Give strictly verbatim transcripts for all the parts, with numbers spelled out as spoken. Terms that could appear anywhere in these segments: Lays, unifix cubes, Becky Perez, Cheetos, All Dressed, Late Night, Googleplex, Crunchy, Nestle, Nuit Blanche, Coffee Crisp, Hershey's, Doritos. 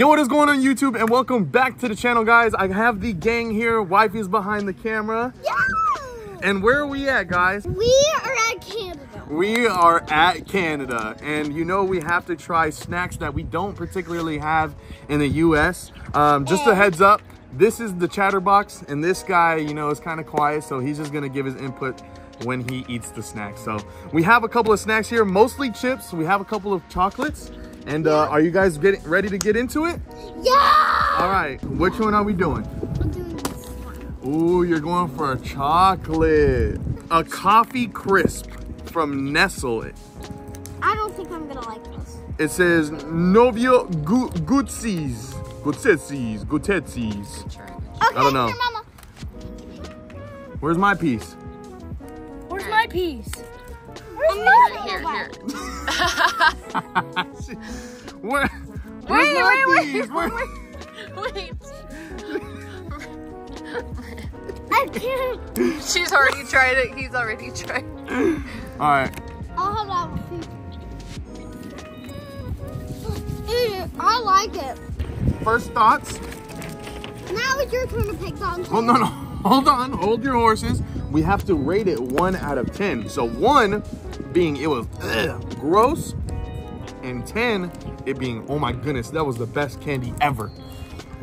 Yo, what is going on YouTube, and welcome back to the channel, guys. I have the gang here. Wifey's behind the camera. Yo! And where are we at, guys? We are at Canada. We are at Canada. And you know we have to try snacks that we don't particularly have in the U S. Um, just and a heads up, this is the chatterbox, and this guy, you know, is kind of quiet, so he's just going to give his input when he eats the snacks. So we have a couple of snacks here, mostly chips. We have a couple of chocolates. And uh, are you guys getting ready to get into it? Yeah! All right, which one are we doing? I'm doing this one. Ooh, you're going for a chocolate. A Coffee Crisp from Nestle. I don't think I'm gonna like this. It says Novio Gutzis. Gutzis, Gutzis. Okay, I don't know. Mama. Where's my piece? Where's my piece? Where's my here, here. Where, wait, wait, piece? wait, wait, wait. I can't. She's already tried it. He's already tried it. All right. I'll have that one. Eat it. I like it. First thoughts? Now it's your turn to pick something. Hold on. Hold on. Hold your horses. We have to rate it one out of ten. So one being it was ugh, gross, and ten it being, oh my goodness, that was the best candy ever.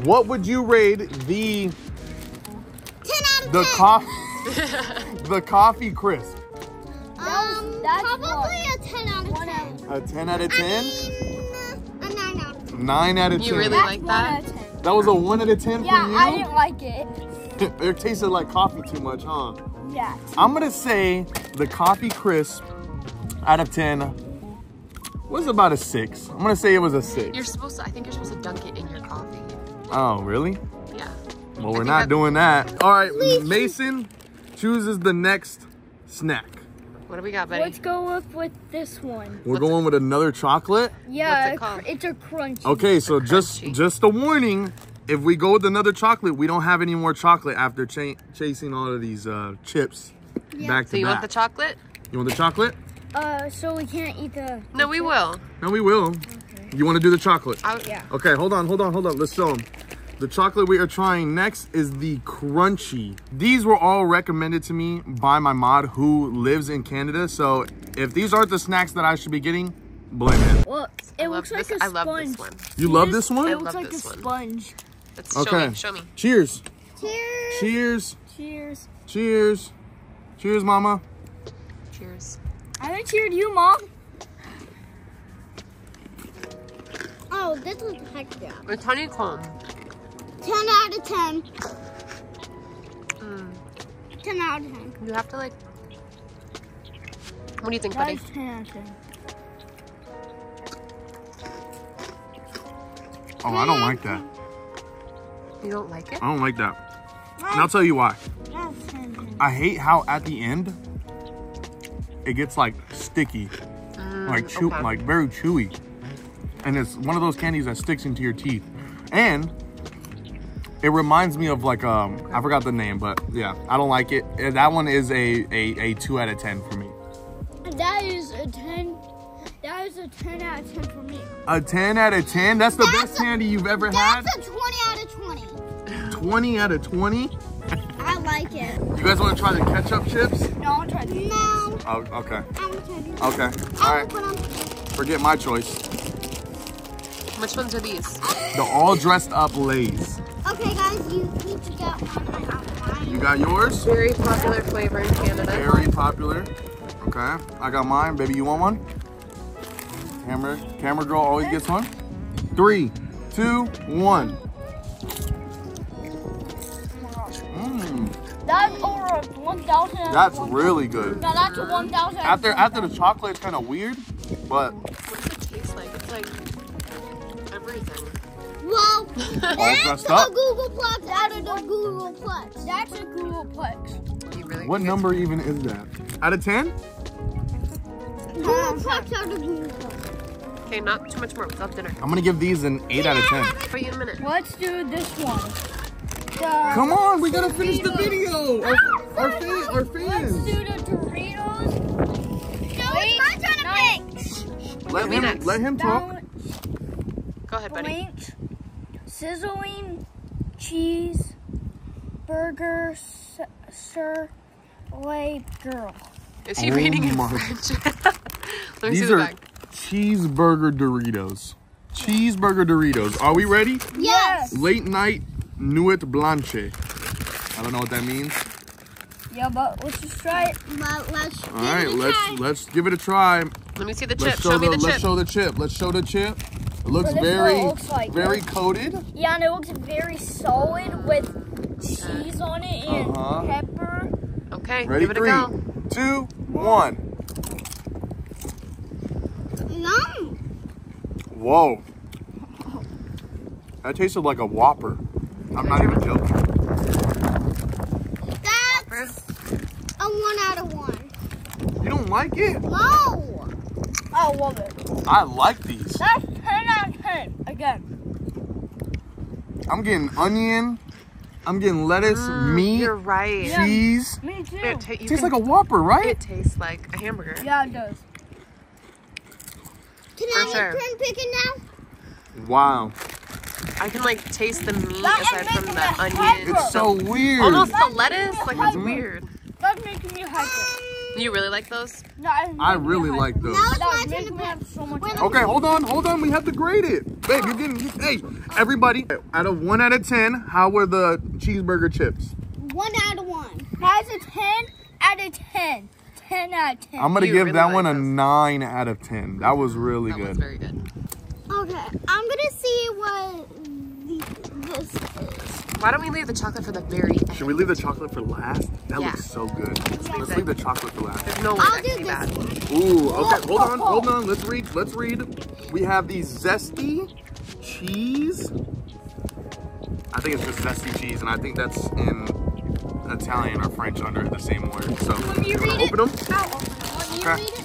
What would you rate the ten out of the ten. Co the Coffee Crisp? Um, that's probably a ten out of ten. A ten out of ten? I mean, a nine out of ten. nine out of ten. You really that's like that? That was a one out of ten, yeah, for you? Yeah, I didn't like it. It tasted like coffee too much, huh? Yeah. I'm gonna say the Coffee Crisp out of ten was about a six. I'm gonna say it was a six. You're supposed to, I think you're supposed to dunk it in your coffee. Oh, really? Yeah. Well, we're not doing that. All right, Mason chooses the next snack. What do we got, buddy? Let's go up with this one. We're going with another chocolate? Yeah, it's a Crunchy. Okay, so just just a warning. If we go with another chocolate, we don't have any more chocolate after cha chasing all of these uh, chips yeah. back to back. So you want the chocolate? You want the chocolate? Uh, so we can't eat the... No, the we food. will. No, we will. Okay. You want to do the chocolate? I, yeah. Okay, hold on, hold on, hold on. Let's show them. The chocolate we are trying next is the Crunchy. These were all recommended to me by my mod who lives in Canada. So if these aren't the snacks that I should be getting, blame it. Well, it looks like this. a sponge. I love this one. You, you love just, this one? It looks like a sponge. One. Let's okay. Show me, show me. Cheers. Cheers. Cheers. Cheers. Cheers. Cheers, Mama. Cheers. I haven't cheered you, Mom. Oh, this was heck yeah. It's honeycomb. ten out of ten. Mm. ten out of ten. You have to, like... What do you think, that buddy? Is ten out of ten. Oh, I don't like that. You don't like it? I don't like that. That's, and I'll tell you why. I hate how at the end it gets like sticky, mm, like chew, okay. like very chewy, and it's one of those candies that sticks into your teeth. And it reminds me of like um okay. I forgot the name, but yeah, I don't like it. That one is a a, a two out of ten for me. That is a ten. That is a ten out of ten for me. A ten out of ten. That's the that's best a, candy you've ever that's had. That's a twenty out of twenty. twenty out of twenty. I like it. You guys want to try the ketchup chips? No, I'll try these. No. Oh, okay. I'm going to try these. Okay. All right. On. Forget my choice. Which ones are these? The All Dressed Up Lays. Okay, guys, you need to get one outline. You got yours? Very popular flavor in Canada. Very popular. Okay. I got mine. Baby, you want one? Camera, camera girl always gets one. Three, two, one. That's over one thousand. That's really good. No, that's one thousand. After after the chocolate, it's kind of weird, but. What does it taste like? It's like everything. Well, that's a Googleplex out of the Googleplex. That's a Googleplex. What number even is that? Out of ten? Googleplex out of Googleplex. Okay, not too much more. We'll have dinner. I'm gonna give these an eight out of ten. For you in a minute. Let's do this one. The Come on, we gotta Doritos. finish the video. Our, oh, our, fan, our fans. Let's do the Doritos. No, Wait, it's my turn to pick. Let him, let him talk. Go ahead, buddy. sizzling cheese burger sirloin girl. Is he oh reading in French? Let me These see the are back. Cheeseburger Doritos. Cheeseburger Doritos. Are we ready? Yes. Late Night Nuit Blanche. I don't know what that means. Yeah, but let's just try it. But let's All right, let's try. let's give it a try. Let me see the chip. Show, show me the, the chip. Let's show the chip. Let's show the chip. It looks very, it looks like. very coated. Yeah, and it looks very solid with cheese on it and uh-huh. pepper. Okay, ready? Give it Three, a go. Two, one. No. Whoa. That tasted like a Whopper. I'm not even joking. One out of one. You don't like it? No. I love it. I like these. That's ten out of ten. Again. I'm getting onion. I'm getting lettuce, mm, meat, you're right. cheese. Yeah, me too. It ta tastes like a Whopper, right? It tastes like a hamburger. Yeah, it does. Can For I sure. print pick it now? Wow. I can like taste the meat that aside from the onion. Hyper. It's so weird. Almost the lettuce. Like it's weird. That's making me hyper. Um, you really like those? No, I really like those. Now it's my turn to grab so much. Okay, hold on, hold on. We have to grade it. Babe, you're getting, you, hey, everybody. Out of one out of ten, how were the cheeseburger chips? One out of one. That's a ten out of ten. Ten out of ten. I'm going to give really that like one a those. nine out of ten. That was really that good. That was very good. Okay, I'm going to see what this is. Why don't we leave the chocolate for the very end? Should we leave the chocolate for last? That yeah. looks so good. Let's, Let's leave the chocolate for last. There's no way that can be bad. Ooh, okay, hold on, hold on. Let's read, let's read. We have the zesty cheese. I think it's just zesty cheese, and I think that's in Italian or French under the same word. So, when you, you want to open them? I'll open them. When you okay. read it,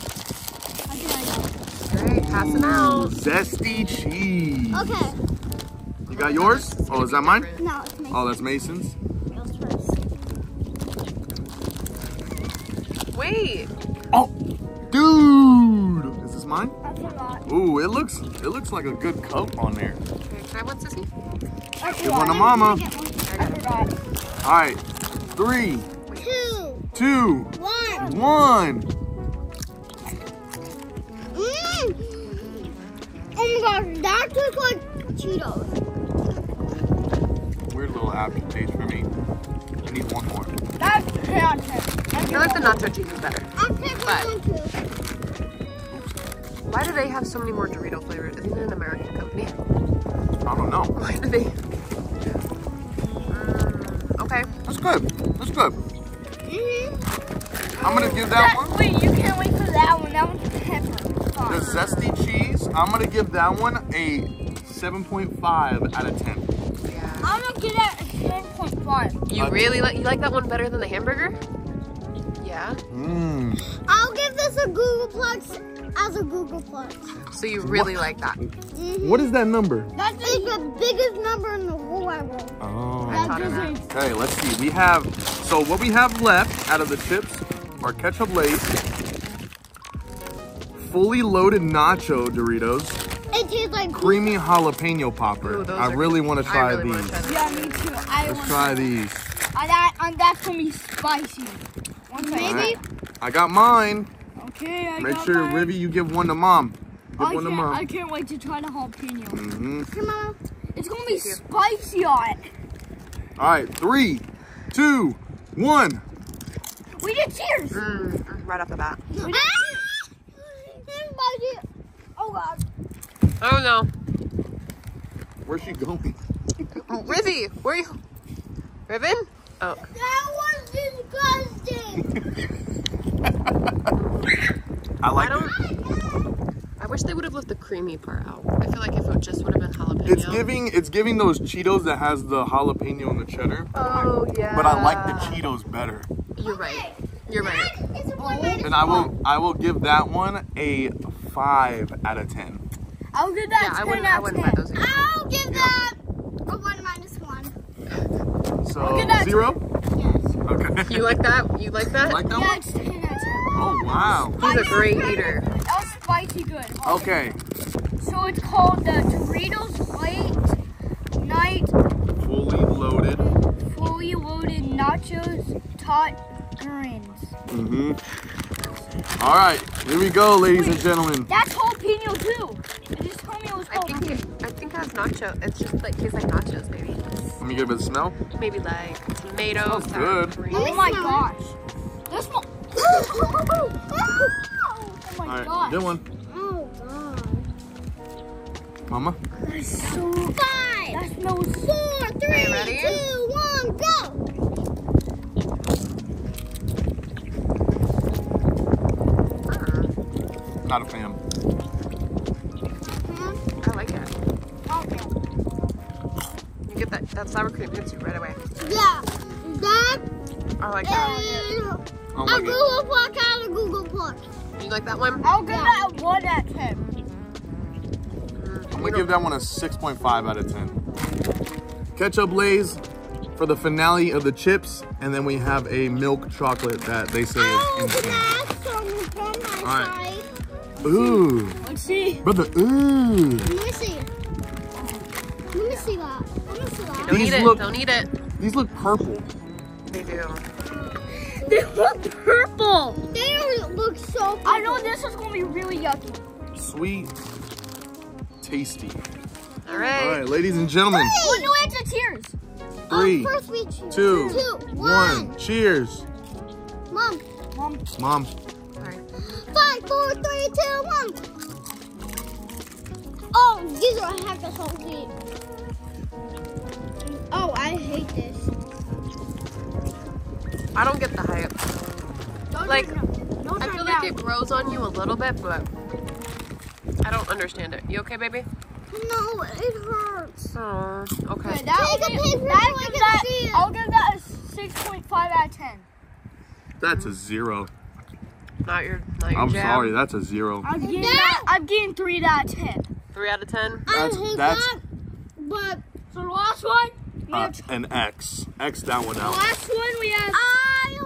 I'll do my job. Great, pass them out. Zesty cheese. Okay. You got yours? Oh, is that mine? No, it's Mason's. Oh, that's Mason's? Yours first. Wait. Oh, dude. Is this mine? That's a lot. Ooh, it looks, it looks like a good coat on there. Okay, can I want Sissy? Give one to Mama. I forgot. All right. Three. Two. Two. One. One. Mm. Oh my gosh, that tastes like Cheetos. Weird little aftertaste for me. I need one more. That's fantastic. I feel like the nacho cheese is better. I'll take one too. Why do they have so many more Dorito flavors? Isn't it an American company? I don't know. Why do they? Um, okay. That's good. That's good. Mm-hmm. I'm gonna give that, that one. Wait, you can't wait for that one. That one's pepper. The zesty cheese. I'm gonna give that one a seven point five out of ten. I'm gonna give that a ten point five. You really like you like that one better than the hamburger? Yeah. Mm. I'll give this a Googleplex as a Googleplex. So you really what? like that? Mm-hmm. What is that number? That's like the biggest number in the whole wide world. Oh. Okay, let's see. We have so what we have left out of the chips are ketchup Lays, fully loaded nacho Doritos. It tastes like creamy jalapeno popper. Ooh, I really want to try really these. Try yeah, me too. I Let's try them. these. Uh, that, um, that's going to be spicy. One Maybe. Right. I got mine. Okay, I Make got sure, mine. Rivy, you give one to Mom. Give I one to Mom. I can't wait to try the jalapeno. Mm-hmm. Come on. It's going to be spicy on it. All right, three, two, one. We did cheers. Mm, right off the bat. Ah! Everybody. Oh, God. Oh no. Where's she going? Oh, Rivy, where are you? Ribbon? Oh. That was disgusting. I like I don't, it. I wish they would have left the creamy part out. I feel like if it just would have been jalapeno. It's giving it's giving those Cheetos that has the jalapeno and the cheddar. Oh yeah. But I like the Cheetos better. You're right. You're right. And I will I will give that one a five out of ten. I'll give that yeah, ten out of ten. Those I'll give yeah. that a one minus one. So zero? Ten. Yes. Okay. You like that? You like that? You like that yeah, one? It's ten out of ten. Oh wow. He's a great eater. That was spicy good. Okay. Okay. So it's called the Doritos Late Night currants. Mm-hmm. All right, here we go, ladies Wait, and gentlemen. That's jalapeno too. They just told me it was jalapeno. I think it, I think it has nacho. It's just like tastes like nachos, maybe. Let me get a bit of smell. Maybe like tomato. It sour good. Cream. Oh my gosh. This one. Oh my All right, gosh. Good one. Mama? That's so five. That's no four, three, two, one, go. Uh-uh. Not a fan. Mm-hmm. I like it. Okay. You get that that sour cream hits you right away. Yeah. That I like that. I like Google Park out of Google Park. You like that one? I'll give yeah. that one at ten. I'm gonna give that one a six point five out of ten. Ketchup Lays for the finale of the chips, and then we have a milk chocolate that they say is insane. All right. Ooh. Let's see. Brother, ooh. Let me see. Let me see that. Let me see that. Don't eat it. Don't eat it. These look purple. They do. They look purple. They look so purple. I know this is gonna be really yucky. Sweet. Tasty. All right. All right, ladies and gentlemen. Wait, no, it's tears. Three, um, two, two, one. one. Cheers. Mom. Mom. Mom. All right. Five, four, three, two, one. Oh, these are half the whole thing. Oh, I hate this. I don't get the hype. Don't like, no. I feel like it grows on you a little bit, but. I don't understand it. You okay, baby? No, it hurts. Oh, okay. okay that Take a paper that so I can that, see it. I'll give that a six point five out of ten. That's a zero. Not your, not your I'm jab. sorry, that's a zero. I'm getting, that, I'm getting three out of ten. three out of ten? That's, I hate that's, that, but... So the last one? We uh, have an X. X that one out. The last one we have... I,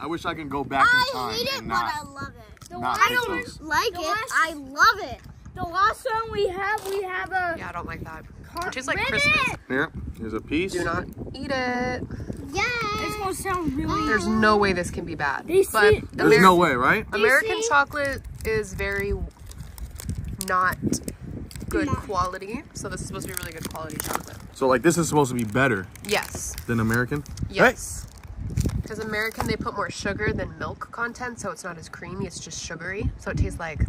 I wish I could go back I in time. I hate it, but not, I love it. The last, I don't like it. Last, I love it. The last one we have, we have a... Yeah, I don't like that. It tastes like Christmas. Here, here's a piece. Do not eat it. Yeah. It's going to sound really... There's no way this can be bad. They but see There's Ameri no way, right? American chocolate is very not good not. quality. So this is supposed to be really good quality chocolate. So like this is supposed to be better? Yes. Than American? Yes. Hey. Because American, they put more sugar than milk content, so it's not as creamy, it's just sugary. So it tastes like,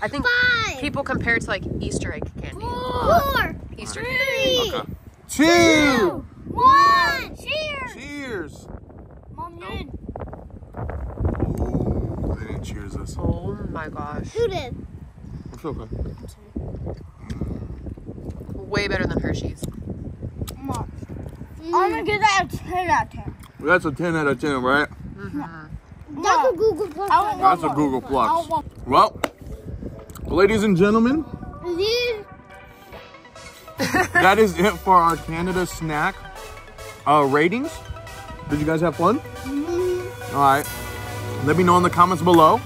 I think Five. people compare it to like Easter egg candy. Four, Easter three, candy. Okay. two, two one. one, cheers! Cheers! Mom, you did. Oh, they didn't cheers us. Oh my gosh. Who did? It's okay. Way better than Hershey's. Mom, mm. I'm gonna give that a ten out of ten. That's a ten out of ten, right? Mm-hmm. That's a Google Plus. That's a Google Plus. Well, ladies and gentlemen, that is it for our Canada snack uh, ratings. Did you guys have fun? Mm-hmm. All right. Let me know in the comments below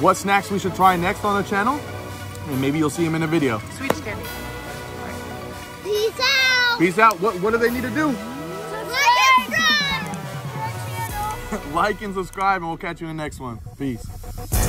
what snacks we should try next on the channel, and maybe you'll see them in a video. Sweet candy. Right. Peace out. Peace out. What, what do they need to do? Like and subscribe, and we'll catch you in the next one. Peace.